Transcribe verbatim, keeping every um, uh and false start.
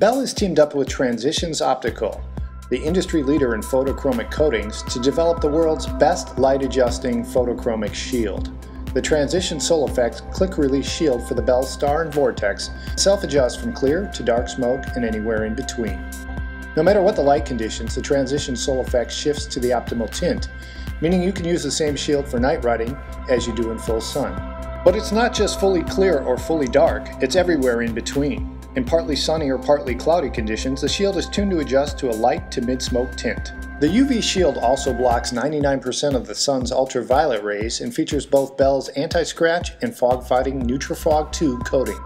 Bell has teamed up with Transitions Optical, the industry leader in photochromic coatings, to develop the world's best light-adjusting photochromic shield. The Transitions SolFX click-release shield for the Bell Star and Vortex self-adjusts from clear to dark smoke and anywhere in between. No matter what the light conditions, the Transitions SolFX shifts to the optimal tint, meaning you can use the same shield for night riding as you do in full sun. But it's not just fully clear or fully dark, it's everywhere in between. In partly sunny or partly cloudy conditions, the shield is tuned to adjust to a light to mid-smoke tint. The U V shield also blocks ninety-nine percent of the sun's ultraviolet rays and features both Bell's anti-scratch and fog-fighting NeutroFog two coating.